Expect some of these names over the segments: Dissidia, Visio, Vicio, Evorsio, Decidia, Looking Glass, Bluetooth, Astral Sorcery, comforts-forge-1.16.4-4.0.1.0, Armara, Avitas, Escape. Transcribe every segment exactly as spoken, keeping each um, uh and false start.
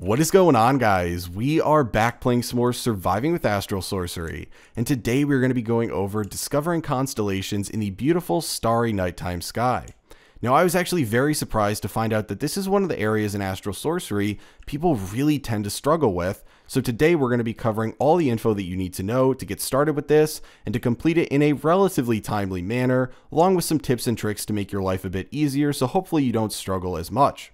What is going on, guys? We are back playing some more Surviving with Astral Sorcery, and today we're going to be going over discovering constellations in the beautiful starry nighttime sky. Now, I was actually very surprised to find out that this is one of the areas in Astral Sorcery people really tend to struggle with, so today we're going to be covering all the info that you need to know to get started with this and to complete it in a relatively timely manner, along with some tips and tricks to make your life a bit easier, so hopefully you don't struggle as much.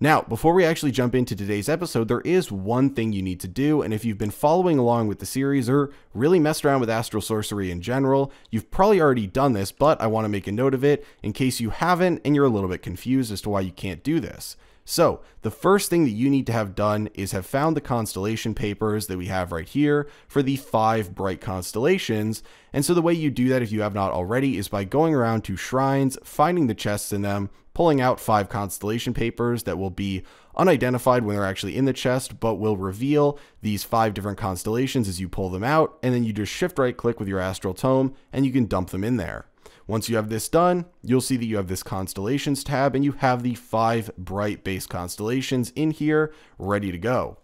Now, before we actually jump into today's episode, there is one thing you need to do, and if you've been following along with the series or really messed around with Astral Sorcery in general, you've probably already done this, but I want to make a note of it in case you haven't and you're a little bit confused as to why you can't do this. So, the first thing that you need to have done is have found the constellation papers that we have right here for the five bright constellations, and so the way you do that if you have not already is by going around to shrines, finding the chests in them, pulling out five constellation papers that will be unidentified when they're actually in the chest, but will reveal these five different constellations as you pull them out, and then you just shift right click with your astral tome and you can dump them in there. Once you have this done, you'll see that you have this constellations tab and you have the five bright base constellations in here ready to go.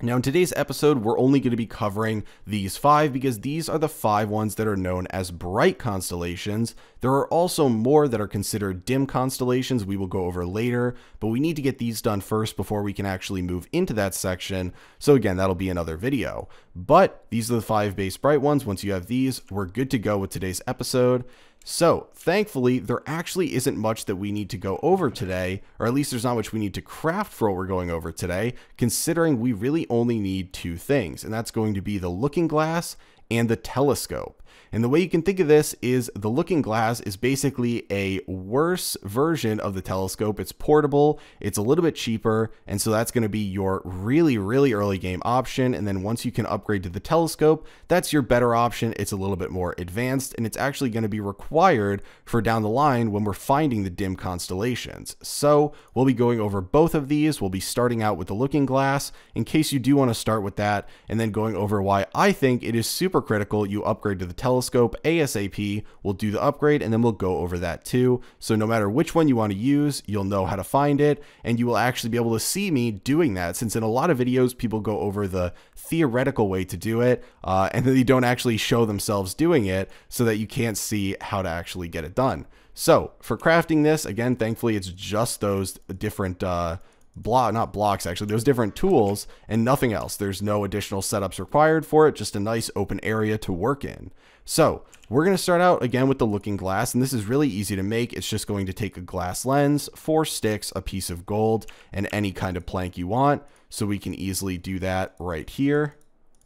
Now, in today's episode, we're only going to be covering these five because these are the five ones that are known as bright constellations. There are also more that are considered dim constellations we will go over later, but we need to get these done first before we can actually move into that section. So again, that'll be another video. But these are the five base bright ones. Once you have these, we're good to go with today's episode. So, thankfully, there actually isn't much that we need to go over today, or at least there's not much we need to craft for what we're going over today, considering we really only need two things, and that's going to be the looking glass and the telescope. And the way you can think of this is the looking glass is basically a worse version of the telescope. It's portable, it's a little bit cheaper, and so that's going to be your really, really early game option. And then once you can upgrade to the telescope, that's your better option. It's a little bit more advanced, and it's actually going to be required for down the line when we're finding the dim constellations. So we'll be going over both of these. We'll be starting out with the looking glass in case you do want to start with that, and then going over why I think it is super critical you upgrade to the telescope. telescope ASAP. We'll do the upgrade and then we'll go over that too. So no matter which one you want to use, you'll know how to find it and you will actually be able to see me doing that, since in a lot of videos people go over the theoretical way to do it uh, and then they don't actually show themselves doing it so that you can't see how to actually get it done. So for crafting this, again, thankfully it's just those different uh, block, not blocks actually, those different tools and nothing else. There's no additional setups required for it, just a nice open area to work in. So we're going to start out again with the looking glass, and this is really easy to make. It's just going to take a glass lens, four sticks, a piece of gold, and any kind of plank you want. So we can easily do that right here.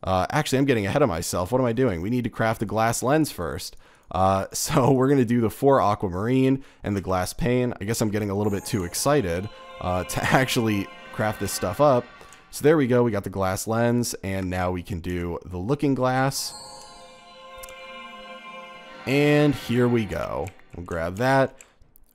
Uh, actually, I'm getting ahead of myself. What am I doing? We need to craft the glass lens first. Uh, so we're going to do the four aquamarine and the glass pane. I guess I'm getting a little bit too excited uh, to actually craft this stuff up. So there we go. We got the glass lens, and now we can do the looking glass. And here we go. We'll grab that.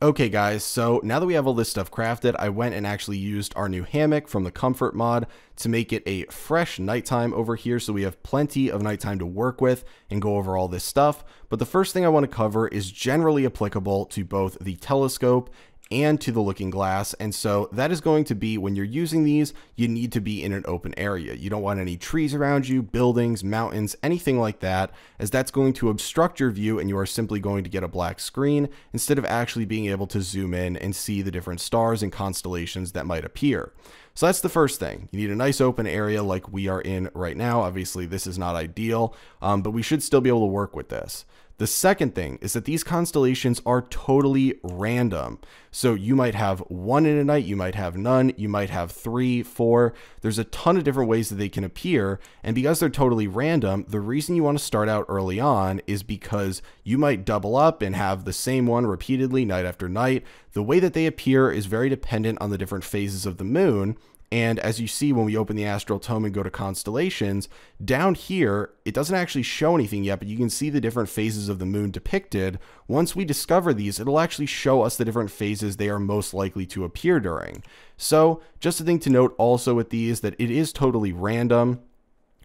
Okay, guys, so now that we have all this stuff crafted, I went and actually used our new hammock from the comfort mod to make it a fresh nighttime over here, so we have plenty of nighttime to work with and go over all this stuff. But the first thing I want to cover is generally applicable to both the telescope and to the looking glass, and so that is going to be when you're using these, you need to be in an open area. You don't want any trees around you, buildings, mountains, anything like that, as that's going to obstruct your view and you are simply going to get a black screen instead of actually being able to zoom in and see the different stars and constellations that might appear. So that's the first thing. You need a nice open area like we are in right now. Obviously, this is not ideal, um, but we should still be able to work with this. The second thing is that these constellations are totally random. So you might have one in a night, you might have none, you might have three, four. There's a ton of different ways that they can appear. And because they're totally random, the reason you want to start out early on is because you might double up and have the same one repeatedly night after night. The way that they appear is very dependent on the different phases of the moon. And as you see, when we open the astral tome and go to constellations, down here, it doesn't actually show anything yet, but you can see the different phases of the moon depicted. Once we discover these, it'll actually show us the different phases they are most likely to appear during. So just a thing to note also with these, that it is totally random.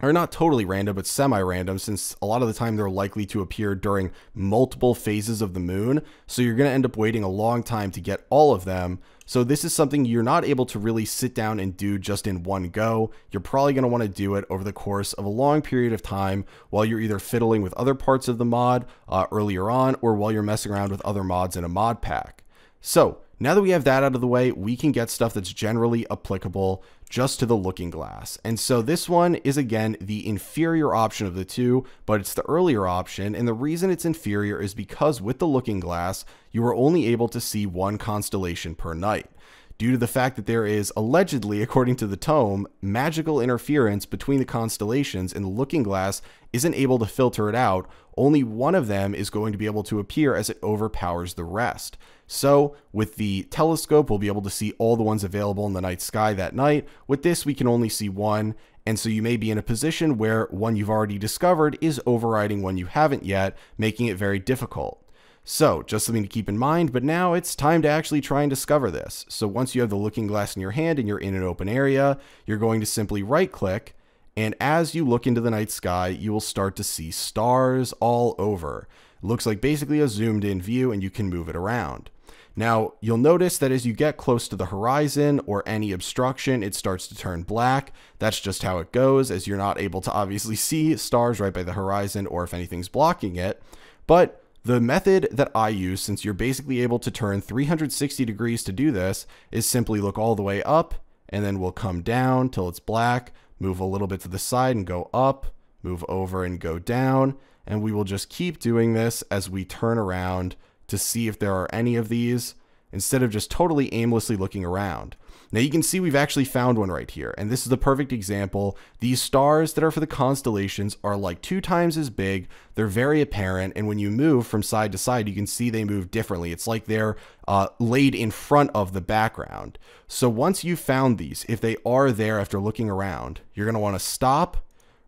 Or not totally random, but semi-random, since a lot of the time they're likely to appear during multiple phases of the moon. So you're going to end up waiting a long time to get all of them. So this is something you're not able to really sit down and do just in one go. You're probably going to want to do it over the course of a long period of time while you're either fiddling with other parts of the mod uh, earlier on, or while you're messing around with other mods in a mod pack. So now that we have that out of the way, we can get stuff that's generally applicable just to the looking glass. And so this one is, again, the inferior option of the two, but it's the earlier option. And the reason it's inferior is because with the looking glass, you are only able to see one constellation per night, due to the fact that there is allegedly, according to the tome, magical interference between the constellations, and the looking glass isn't able to filter it out. Only one of them is going to be able to appear as it overpowers the rest. So with the telescope, we'll be able to see all the ones available in the night sky that night. With this, we can only see one. And so you may be in a position where one you've already discovered is overriding one you haven't yet, making it very difficult. So just something to keep in mind, but now it's time to actually try and discover this. So once you have the looking glass in your hand and you're in an open area, you're going to simply right click. And as you look into the night sky, you will start to see stars all over. It looks like basically a zoomed in view, and you can move it around. Now, you'll notice that as you get close to the horizon or any obstruction, it starts to turn black. That's just how it goes, as you're not able to obviously see stars right by the horizon or if anything's blocking it. But the method that I use, since you're basically able to turn three hundred sixty degrees to do this, is simply look all the way up, and then we'll come down till it's black, move a little bit to the side and go up, move over and go down. And we will just keep doing this as we turn around to see if there are any of these, instead of just totally aimlessly looking around. Now you can see we've actually found one right here, and this is the perfect example. These stars that are for the constellations are like two times as big. They're very apparent, and when you move from side to side, you can see they move differently. It's like they're uh, laid in front of the background. So once you've found these, if they are there after looking around, you're gonna wanna stop,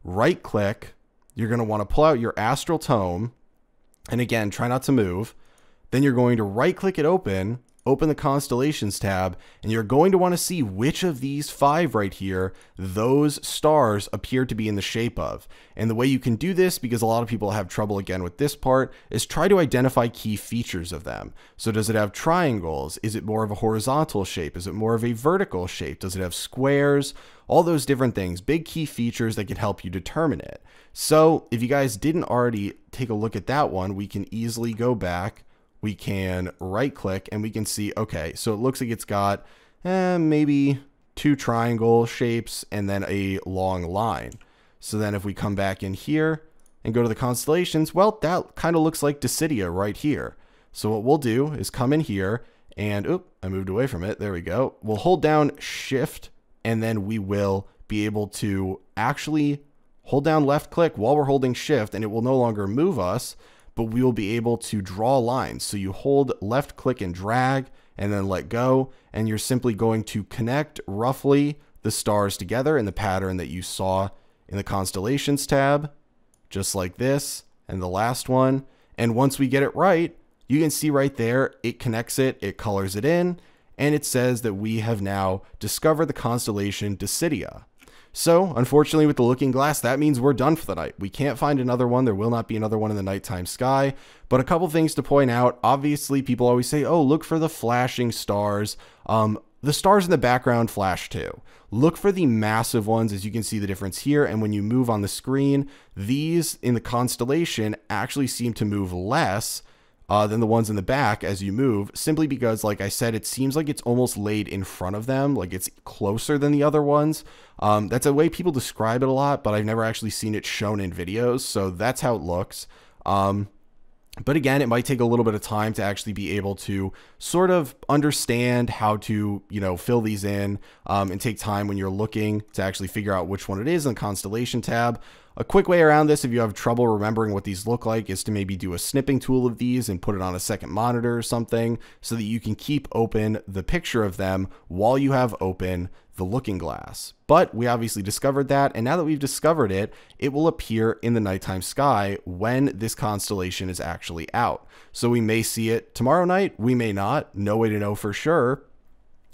right click, you're gonna wanna pull out your Astral Tome, and again, try not to move. Then you're going to right click it open, open the Constellations tab, and you're going to want to see which of these five right here those stars appear to be in the shape of. And the way you can do this, because a lot of people have trouble again with this part, is try to identify key features of them. So does it have triangles? Is it more of a horizontal shape? Is it more of a vertical shape? Does it have squares? All those different things, big key features that could help you determine it. So if you guys didn't already take a look at that one, we can easily go back. We can right click and we can see, okay, so it looks like it's got eh, maybe two triangle shapes and then a long line. So then if we come back in here and go to the constellations, well, that kind of looks like Decidia right here. So what we'll do is come in here and, oop, I moved away from it. There we go. We'll hold down shift, and then we will be able to actually hold down left click while we're holding shift, and it will no longer move us, but we will be able to draw lines. So you hold left click and drag and then let go, and you're simply going to connect roughly the stars together in the pattern that you saw in the constellations tab, just like this and the last one. And once we get it right, you can see right there, it connects it, it colors it in, and it says that we have now discovered the constellation Dissidia. So unfortunately with the looking glass, that means we're done for the night. We can't find another one. There will not be another one in the nighttime sky, but a couple things to point out. Obviously people always say, oh, look for the flashing stars. Um, the stars in the background flash too. Look for the massive ones, as you can see the difference here. And when you move on the screen, these in the constellation actually seem to move less Uh, than the ones in the back as you move, simply because, like I said, it seems like it's almost laid in front of them, like it's closer than the other ones. Um, that's a way people describe it a lot, but I've never actually seen it shown in videos, so that's how it looks. Um, but again, it might take a little bit of time to actually be able to sort of understand how to, you know, fill these in um, and take time when you're looking to actually figure out which one it is in the Constellation tab. A quick way around this, if you have trouble remembering what these look like, is to maybe do a snipping tool of these and put it on a second monitor or something, so that you can keep open the picture of them while you have open the looking glass. But we obviously discovered that, and now that we've discovered it, it will appear in the nighttime sky when this constellation is actually out. So we may see it tomorrow night, we may not, no way to know for sure.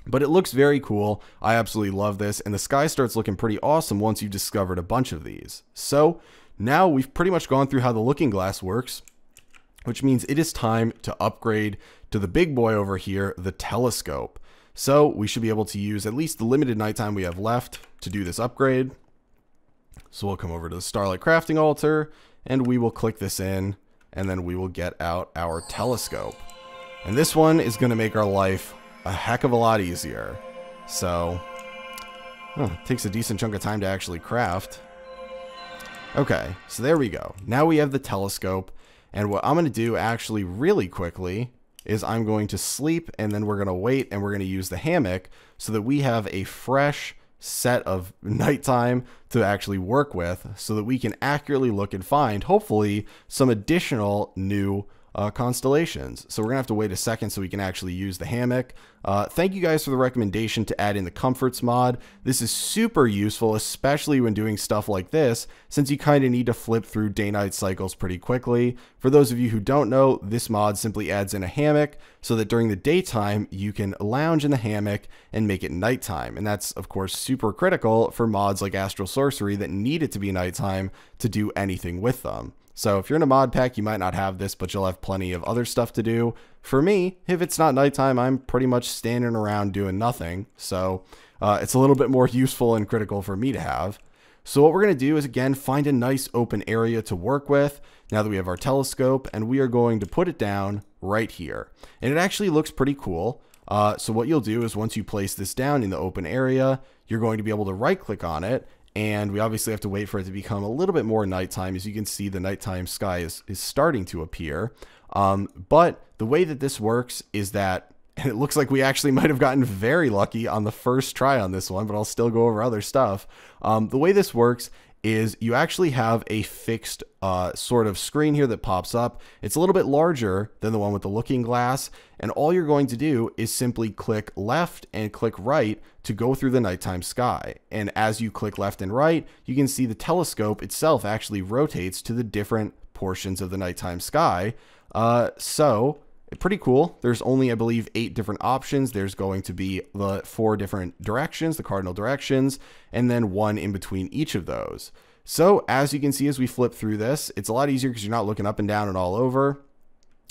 But it looks very cool. I absolutely love this, and the sky starts looking pretty awesome once you've discovered a bunch of these. So now we've pretty much gone through how the looking glass works, which means it is time to upgrade to the big boy over here, the telescope. So we should be able to use at least the limited nighttime we have left to do this upgrade. So we'll come over to the Starlight Crafting Altar and we will click this in, and then we will get out our telescope. And this one is going to make our life a heck of a lot easier. So huh, it takes a decent chunk of time to actually craft. Okay, so there we go. Now we have the telescope, and what I'm going to do actually really quickly is I'm going to sleep, and then we're going to wait, and we're going to use the hammock so that we have a fresh set of nighttime to actually work with, so that we can accurately look and find, hopefully, some additional new Uh, constellations. So we're gonna have to wait a second so we can actually use the hammock. Uh, thank you guys for the recommendation to add in the comforts mod. This is super useful, especially when doing stuff like this, since you kind of need to flip through day-night cycles pretty quickly. For those of you who don't know, this mod simply adds in a hammock so that during the daytime you can lounge in the hammock and make it nighttime. And that's of course super critical for mods like Astral Sorcery that need it to be nighttime to do anything with them. So if you're in a mod pack, you might not have this, but you'll have plenty of other stuff to do. For me, if it's not nighttime, I'm pretty much standing around doing nothing. So uh, it's a little bit more useful and critical for me to have. So what we're going to do is, again, find a nice open area to work with now that we have our telescope, and we are going to put it down right here. And it actually looks pretty cool. Uh, so what you'll do is once you place this down in the open area, you're going to be able to right click on it. And we obviously have to wait for it to become a little bit more nighttime. As you can see, the nighttime sky is, is starting to appear. Um, but the way that this works is that, and it looks like we actually might have gotten very lucky on the first try on this one, but I'll still go over other stuff. Um, the way this works is you actually have a fixed uh, sort of screen here that pops up. It's a little bit larger than the one with the looking glass, and all you're going to do is simply click left and click right to go through the nighttime sky. And as you click left and right, you can see the telescope itself actually rotates to the different portions of the nighttime sky. Uh, so pretty cool. There's only, I believe, eight different options. There's going to be the four different directions, the cardinal directions, and then one in between each of those. So as you can see, as we flip through this, it's a lot easier because you're not looking up and down and all over.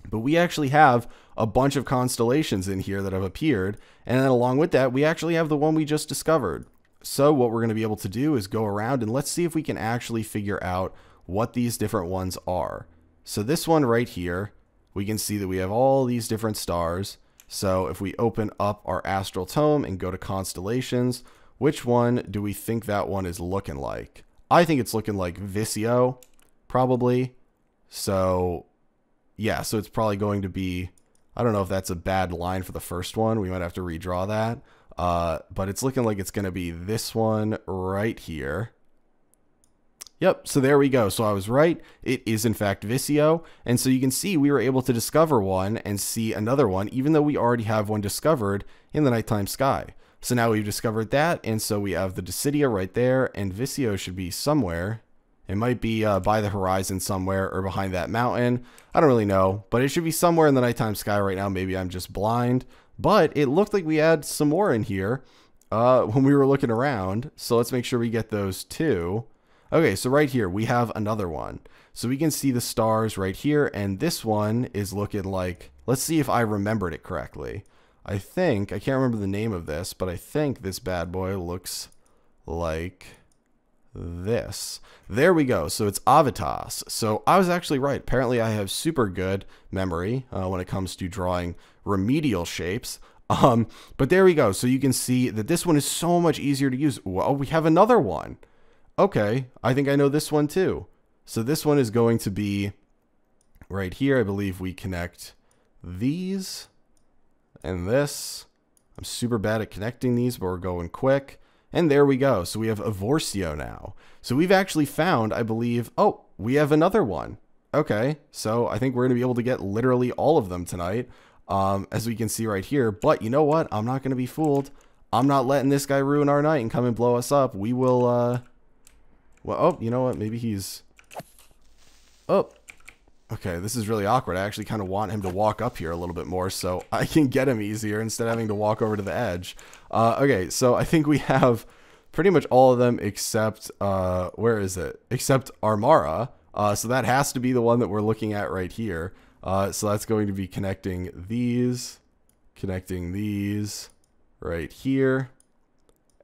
But we actually have a bunch of constellations in here that have appeared. And then along with that, we actually have the one we just discovered. So what we're going to be able to do is go around and let's see if we can actually figure out what these different ones are. So this one right here, we can see that we have all these different stars. So if we open up our Astral Tome and go to Constellations, which one do we think that one is looking like? I think it's looking like Vicio, probably. So yeah, so it's probably going to be, I don't know if that's a bad line for the first one. We might have to redraw that. Uh, but it's looking like it's going to be this one right here. Yep, so there we go. So I was right. It is, in fact, Visio. And so you can see we were able to discover one and see another one, even though we already have one discovered in the nighttime sky. So now we've discovered that. And so we have the Decidia right there, and Visio should be somewhere. It might be uh, by the horizon somewhere or behind that mountain. I don't really know, but it should be somewhere in the nighttime sky right now. Maybe I'm just blind, but it looked like we had some more in here uh, when we were looking around. So let's make sure we get those too. Okay, so right here, we have another one. So we can see the stars right here, and this one is looking like, let's see if I remembered it correctly. I think, I can't remember the name of this, but I think this bad boy looks like this. There we go. So it's Avitas. So I was actually right. Apparently I have super good memory uh, when it comes to drawing remedial shapes. Um, but there we go. So you can see that this one is so much easier to use. Well, we have another one. Okay, I think I know this one too. So this one is going to be right here. I believe we connect these and this. I'm super bad at connecting these, but we're going quick. And there we go. So we have Evorsio now. So we've actually found, I believe, oh, we have another one. Okay, so I think we're going to be able to get literally all of them tonight, um, as we can see right here. But you know what? I'm not going to be fooled. I'm not letting this guy ruin our night and come and blow us up. We will... Uh, Well, oh, you know what? Maybe he's... Oh, okay. This is really awkward. I actually kind of want him to walk up here a little bit more so I can get him easier instead of having to walk over to the edge. Uh, okay, so I think we have pretty much all of them except... Uh, where is it? Except Armara. Uh, so that has to be the one that we're looking at right here. Uh, so that's going to be connecting these, connecting these, right here.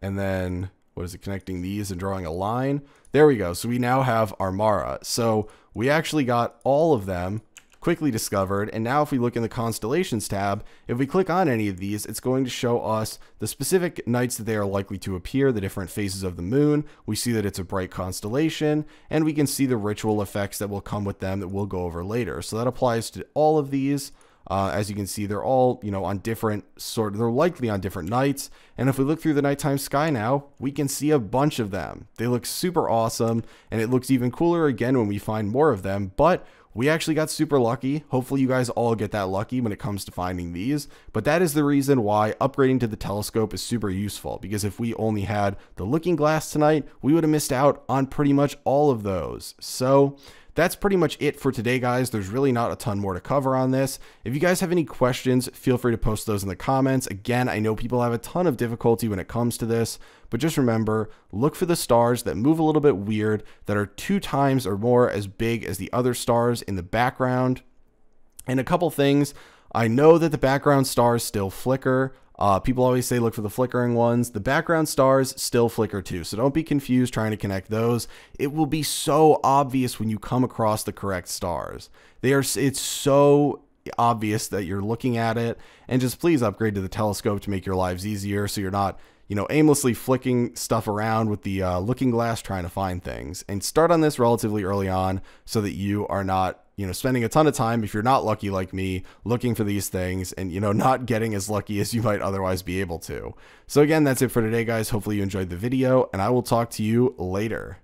And then, what is it, connecting these and drawing a line? There we go. So we now have Armara. So we actually got all of them quickly discovered. And now if we look in the Constellations tab, if we click on any of these, it's going to show us the specific nights that they are likely to appear, the different phases of the moon. We see that it's a bright constellation, and we can see the ritual effects that will come with them that we'll go over later. So that applies to all of these. Uh, as you can see, they're all, you know, on different sort of, they're likely on different nights. And if we look through the nighttime sky now, we can see a bunch of them. They look super awesome, and it looks even cooler again when we find more of them, but we actually got super lucky. Hopefully you guys all get that lucky when it comes to finding these, but that is the reason why upgrading to the telescope is super useful, because if we only had the looking glass tonight, we would have missed out on pretty much all of those. So that's pretty much it for today, guys. There's really not a ton more to cover on this. If you guys have any questions, feel free to post those in the comments. Again, I know people have a ton of difficulty when it comes to this, but just remember, look for the stars that move a little bit weird, that are two times or more as big as the other stars in the background. And a couple things, I know that the background stars still flicker. Uh, people always say look for the flickering ones. The background stars still flicker too, so don't be confused trying to connect those. It will be so obvious when you come across the correct stars. They are, it's so obvious that you're looking at it, and just please upgrade to the telescope to make your lives easier so you're not, you know, aimlessly flicking stuff around with the uh, looking glass trying to find things. And start on this relatively early on so that you are not, you know, spending a ton of time, if you're not lucky like me, looking for these things and, you know, not getting as lucky as you might otherwise be able to. So again, that's it for today, guys. Hopefully you enjoyed the video, and I will talk to you later.